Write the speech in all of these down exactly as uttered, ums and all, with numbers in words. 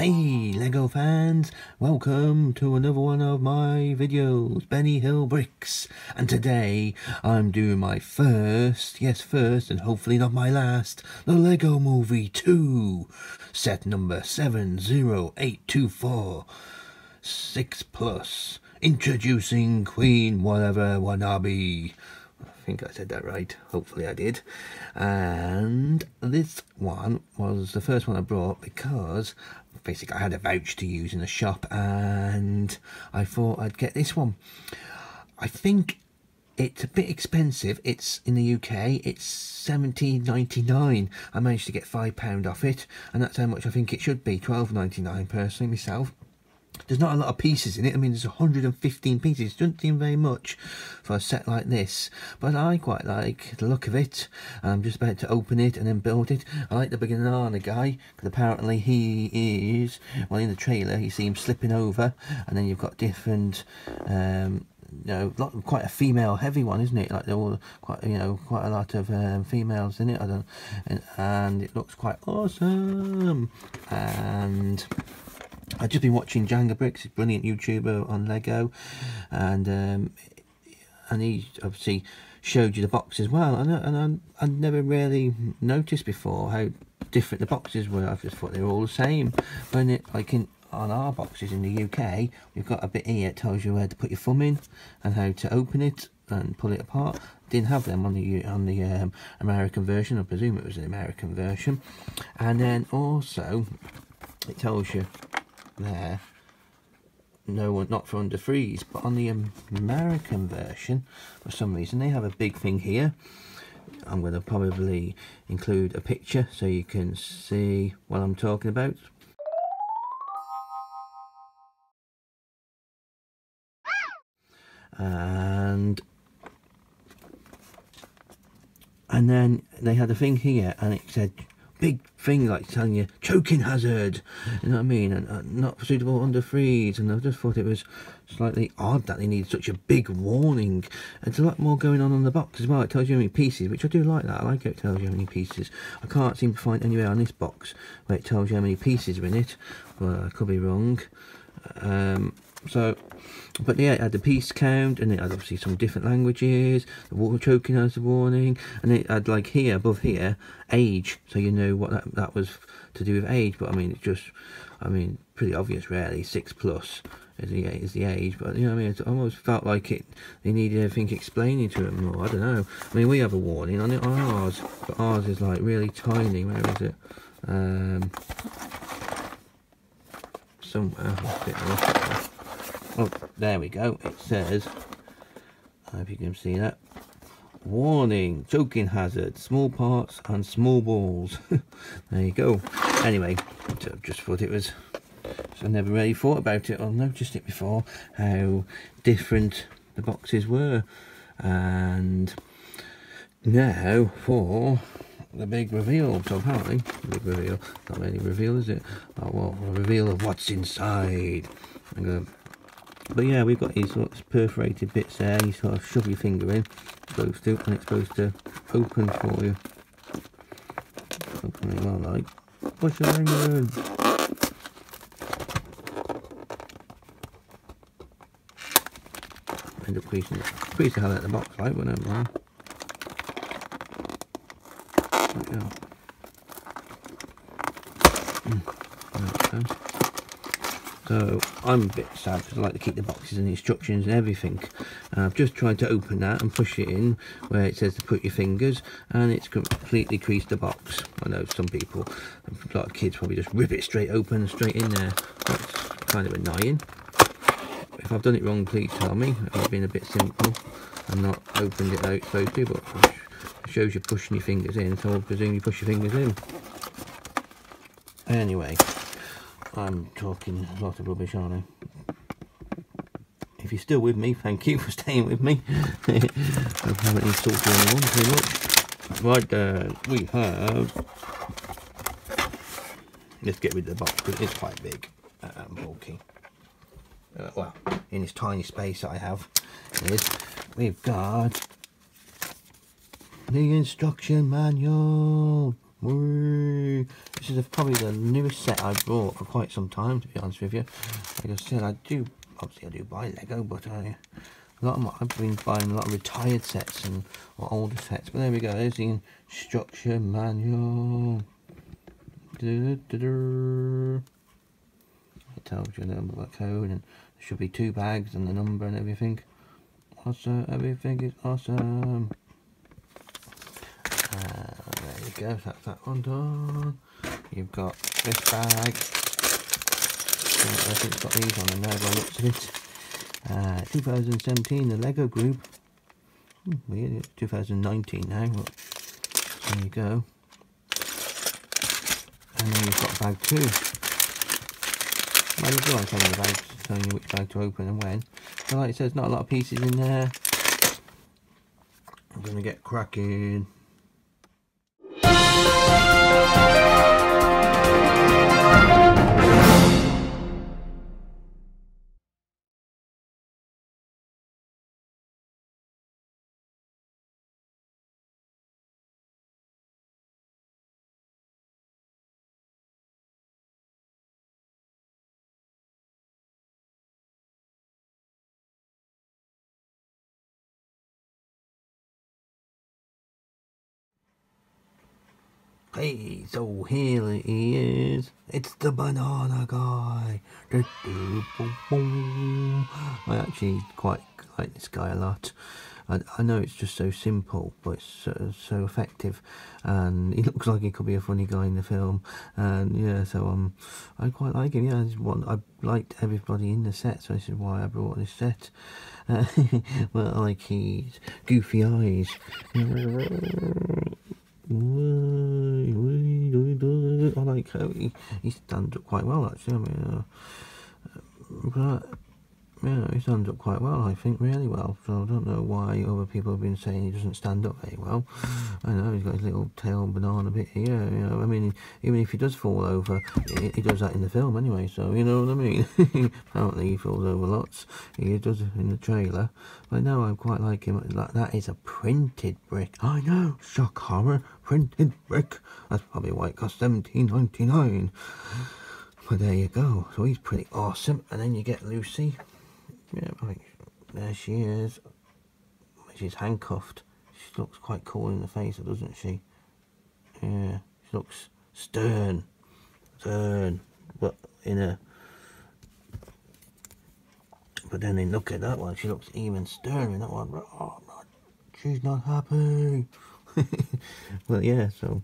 Hey Lego fans, welcome to another one of my videos, Benny Hill Bricks, and today I'm doing my first, yes first and hopefully not my last, The Lego Movie two, set number seven zero eight two four, six plus, introducing Queen Watevra Wa'Nabi. I think I said that right, hopefully I did. And this one was the first one I brought because basically I had a voucher to use in the shop and I thought I'd get this one. I think it's a bit expensive. It's in the U K, it's seventeen ninety-nine. I managed to get five pounds off it, and that's how much I think it should be, twelve ninety-nine personally myself. There's not a lot of pieces in it. I mean, there's one hundred fifteen pieces. Doesn't seem very much for a set like this, but I quite like the look of it. I'm just about to open it and then build it. I like the banarnar guy, because apparently he is, well, in the trailer you see him slipping over, and then you've got different um you know, lot, quite a female heavy one, isn't it? Like they're all quite, you know, quite a lot of um, females in it. I don't, and, and it looks quite awesome. And I've just been watching Jangabricks, a brilliant YouTuber on Lego, and um, and he obviously showed you the box as well, and, and I, I'd never really noticed before how different the boxes were. I just thought they were all the same, but in it, like in, on our boxes in the U K, we've got a bit here that tells you where to put your thumb in and how to open it and pull it apart. Didn't have them on the on the um, American version. I presume it was an American version. And then also it tells you there, no one, not for under threes, but on the American version, for some reason they have a big thing here. I'm going to probably include a picture so you can see what I'm talking about. And and then they had a thing here, and it said, big thing like telling you choking hazard, you know what I mean, and uh, not suitable under threes. And I just thought it was slightly odd that they need such a big warning. There's a lot more going on on the box as well. It tells you how many pieces, which I do like that. I like it, it tells you how many pieces. I can't seem to find anywhere on this box where it tells you how many pieces are in it. Well, I could be wrong. Um, so, but yeah, it had the piece count, and it had obviously some different languages, the water choking as a warning, and it had like here, above here, age, so you know what that, that was to do with age. But I mean, it's just, I mean, pretty obvious really, six plus is the, is the age, but you know what I mean, it almost felt like it, they needed everything explaining to it more, I don't know. I mean, we have a warning on it, on ours, but ours is like really tiny. Where is it? Um, somewhere, a bit rough. Oh, there we go. It says, I hope you can see that, warning, choking hazard, small parts and small balls. There you go. Anyway, so just thought it was, so I never really thought about it or noticed it before, how different the boxes were. And now for the big reveal. So apparently, big reveal, not really reveal, is it? Oh, well, a reveal of what's inside. I'm going to But yeah, we've got these sort of perforated bits there. You sort of shove your finger in, supposed to, and it's supposed to open for you. Open it well, like. Push your finger in. End up creasing it. Crease the hell out of the box, like, wouldn't it? There we go. Mm. There we go. So I'm a bit sad because I like to keep the boxes and the instructions and everything. Uh, I've just tried to open that and push it in where it says to put your fingers, and it's completely creased the box. I know some people, a lot of kids probably just rip it straight open and straight in there. That's kind of annoying. If I've done it wrong, please tell me. I've been a bit simple and not opened it how it's supposed to, but it shows you pushing your fingers in, so I'll presume you push your fingers in. Anyway. I'm talking a lot of rubbish, aren't I? If you're still with me, thank you for staying with me. I haven't insulted anyone too much. Right then, we have... Let's get rid of the box, because it's quite big and bulky. Uh, well, in this tiny space that I have, is we've got the instruction manual. Whee! This is probably the newest set I've bought for quite some time, to be honest with you. Like I said, I do, obviously I do buy Lego, but I, a lot of my, I've been buying a lot of retired sets and or older sets. But there we go, there's the instruction manual. Du -du -du -du. It tells you the number of code, and there should be two bags and the number and everything. Awesome, everything is awesome. Uh, there you go, that's that one done. You've got this bag. So I think it's got these on the nose, I looked at it. Uh, two thousand seventeen, the Lego group. Hmm, weird, it's two thousand nineteen now, but there you go. And then you've got bag two. I just like having the bags, telling you which bag to open and when. But like I said, there's not a lot of pieces in there. I'm going to get cracking. Hey, so here he is. It's the banana guy. Do, do, boom, boom. I actually quite like this guy a lot. I, I know it's just so simple, but it's so, so effective. And he looks like he could be a funny guy in the film. And yeah, so um, I quite like him. Yeah, I, just want, I liked everybody in the set, so this is why I brought this set. Uh, well, I like his goofy eyes. I like how he, he stands up quite well, actually. I mean, uh, but, yeah, he stands up quite well, I think, really well. So I don't know why other people have been saying he doesn't stand up very well. I know, he's got his little tail banana bit here, you know. I mean, even if he does fall over, he, he does that in the film anyway, so you know what I mean. Apparently he falls over lots. He does in the trailer. But no, I quite like him. Like, that is a printed brick. I know, shock horror. Printed brick. That's probably why it cost seventeen ninety-nine. But there you go. So he's pretty awesome. And then you get Lucy. Yeah, right. There she is. She's handcuffed. She looks quite cool in the face, doesn't she? Yeah, she looks stern, stern, but in a. But then they look at that one. She looks even sterner in that one. Oh, no, she's not happy. Well, yeah, so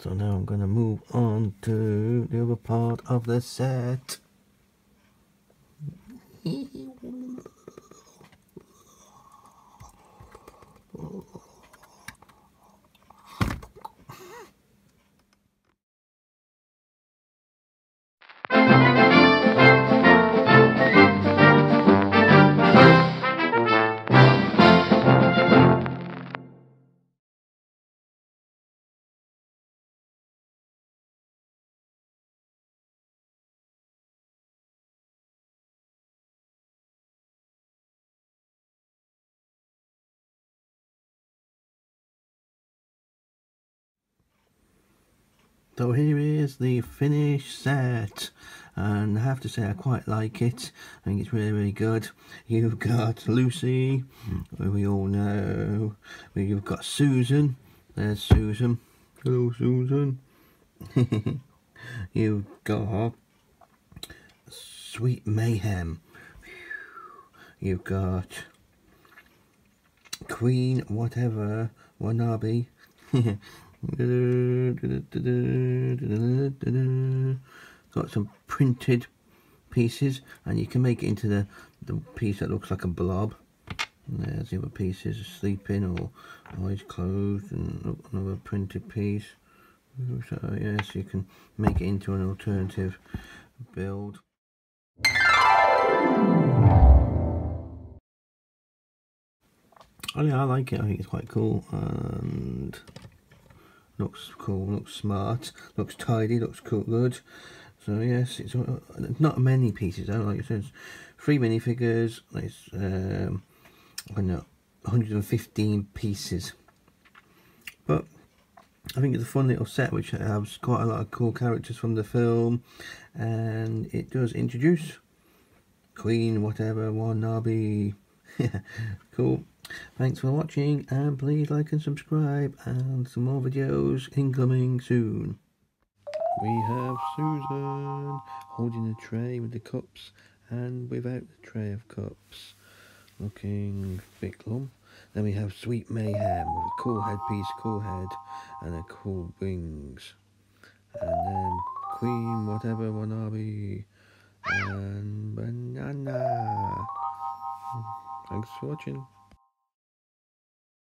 so now I'm gonna move on to the other part of the set. So here is the finished set, and I have to say I quite like it. I think it's really, really good. You've got Lucy, who we all know. You've got Susan. There's Susan. Hello, Susan. You've got Sweet Mayhem. You've got Queen Watevra Wa'Nabi. Got some printed pieces, and you can make it into the, the piece that looks like a blob. And there's the other pieces, sleeping or eyes closed, and another printed piece. So yes, you can make it into an alternative build. Oh yeah, I like it. I think it's quite cool, and looks cool, looks smart, looks tidy, looks cool, good. So yes, it's not many pieces though, like I said, three minifigures. It's um, I don't know, one hundred fifteen pieces, but I think it's a fun little set which has quite a lot of cool characters from the film, and it does introduce Queen Watevra Wa'Nabi. Yeah, cool. Thanks for watching, and please like and subscribe, and some more videos incoming soon. We have Susan holding a tray with the cups and without the tray of cups, looking a bit glum. Then we have Sweet Mayhem with a cool headpiece, cool head, and a cool wings. And then Queen Watevra Wa'Nabi and Banarnar. Thanks for watching.